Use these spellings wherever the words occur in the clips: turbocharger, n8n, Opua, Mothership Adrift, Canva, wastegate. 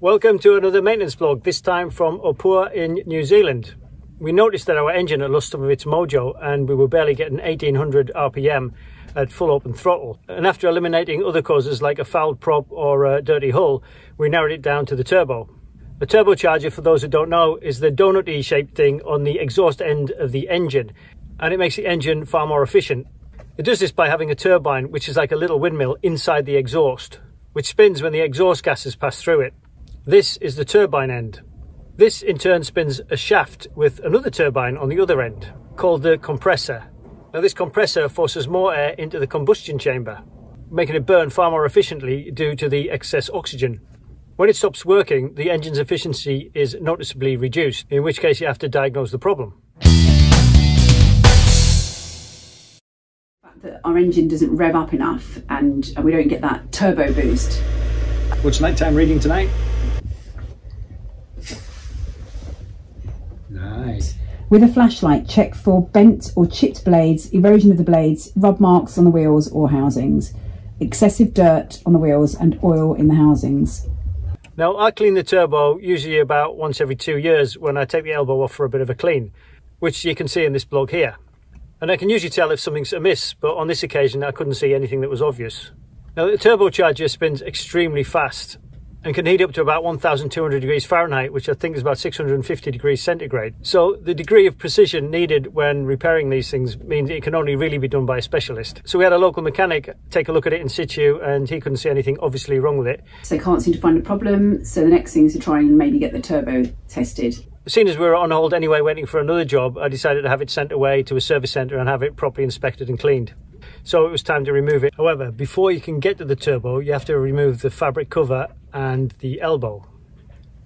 Welcome to another maintenance vlog, this time from Opua in New Zealand. We noticed that our engine had lost some of its mojo and we were barely getting 1800 RPM at full open throttle. And after eliminating other causes like a fouled prop or a dirty hull, we narrowed it down to the turbo. The turbocharger, for those who don't know, is the donut-y shaped thing on the exhaust end of the engine, and it makes the engine far more efficient. It does this by having a turbine, which is like a little windmill inside the exhaust, which spins when the exhaust gases pass through it. This is the turbine end. This in turn spins a shaft with another turbine on the other end, called the compressor. Now this compressor forces more air into the combustion chamber, making it burn far more efficiently due to the excess oxygen. When it stops working, the engine's efficiency is noticeably reduced, in which case you have to diagnose the problem. That our engine doesn't rev up enough and we don't get that turbo boost. What's nighttime reading tonight? Nice. With a flashlight, check for bent or chipped blades, erosion of the blades, rub marks on the wheels or housings, excessive dirt on the wheels and oil in the housings. Now I clean the turbo usually about once every 2 years when I take the elbow off for a bit of a clean, which you can see in this blog here. And I can usually tell if something's amiss, but on this occasion I couldn't see anything that was obvious. Now the turbocharger spins extremely fast and can heat up to about 1200 degrees Fahrenheit, which I think is about 650 degrees centigrade. So the degree of precision needed when repairing these things means it can only really be done by a specialist. So we had a local mechanic take a look at it in situ and he couldn't see anything obviously wrong with it. So they can't seem to find a problem, so the next thing is to try and maybe get the turbo tested. Seeing as we were on hold anyway waiting for another job, I decided to have it sent away to a service centre and have it properly inspected and cleaned. So it was time to remove it. However, before you can get to the turbo, you have to remove the fabric cover and the elbow.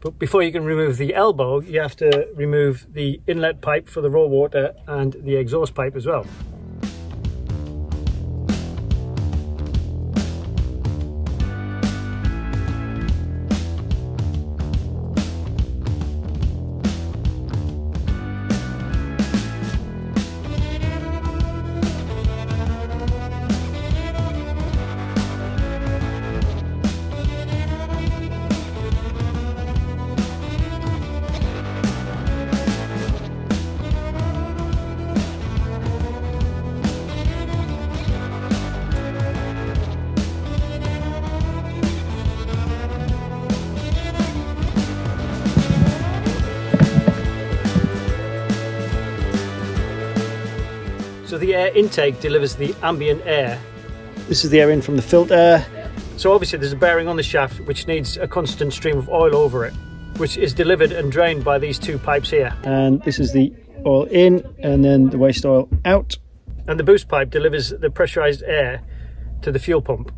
But before you can remove the elbow, you have to remove the inlet pipe for the raw water and the exhaust pipe as well. So the air intake delivers the ambient air. This is the air in from the filter. So obviously there's a bearing on the shaft which needs a constant stream of oil over it, which is delivered and drained by these two pipes here. And this is the oil in and then the waste oil out. And the boost pipe delivers the pressurized air to the fuel pump.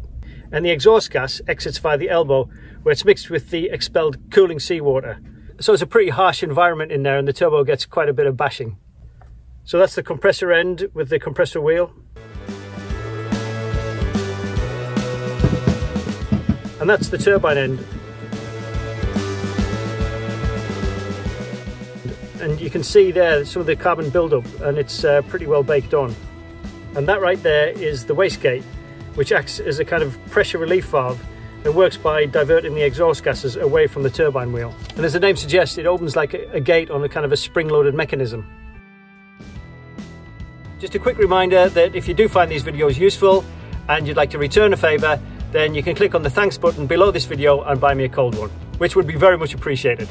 And the exhaust gas exits via the elbow where it's mixed with the expelled cooling seawater. So it's a pretty harsh environment in there and the turbo gets quite a bit of bashing. So that's the compressor end with the compressor wheel. And that's the turbine end. And you can see there some of the carbon buildup and it's pretty well baked on. And that right there is the wastegate, which acts as a kind of pressure relief valve and works by diverting the exhaust gases away from the turbine wheel. And as the name suggests, it opens like a gate on a kind of a spring-loaded mechanism. Just a quick reminder that if you do find these videos useful and you'd like to return a favour, then you can click on the thanks button below this video and buy me a cold one, which would be very much appreciated.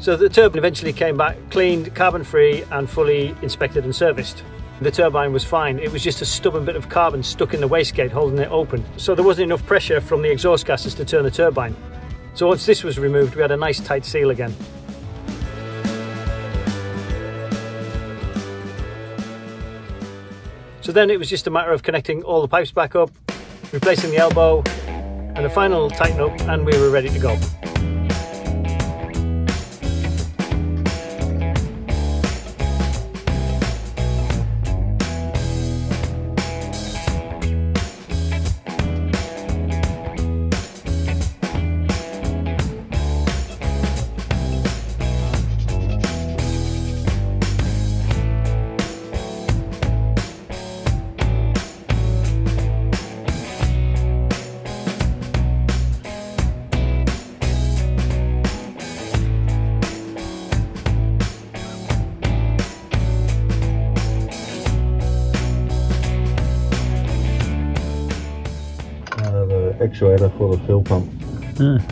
So the turbine eventually came back cleaned, carbon free and fully inspected and serviced. The turbine was fine, it was just a stubborn bit of carbon stuck in the wastegate holding it open, so there wasn't enough pressure from the exhaust gases to turn the turbine. So once this was removed we had a nice tight seal again. So then it was just a matter of connecting all the pipes back up, replacing the elbow, and a final tighten up, and we were ready to go. actuator for the fuel pump. Mm.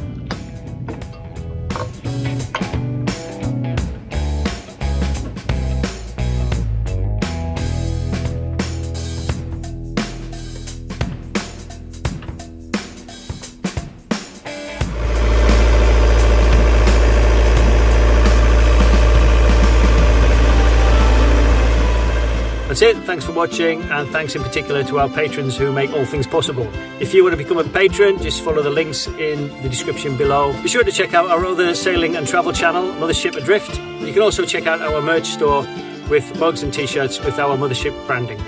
That's it, thanks for watching, and thanks in particular to our patrons who make all things possible. If you want to become a patron, just follow the links in the description below. Be sure to check out our other sailing and travel channel, Mothership Adrift. You can also check out our merch store with mugs and t-shirts with our Mothership branding.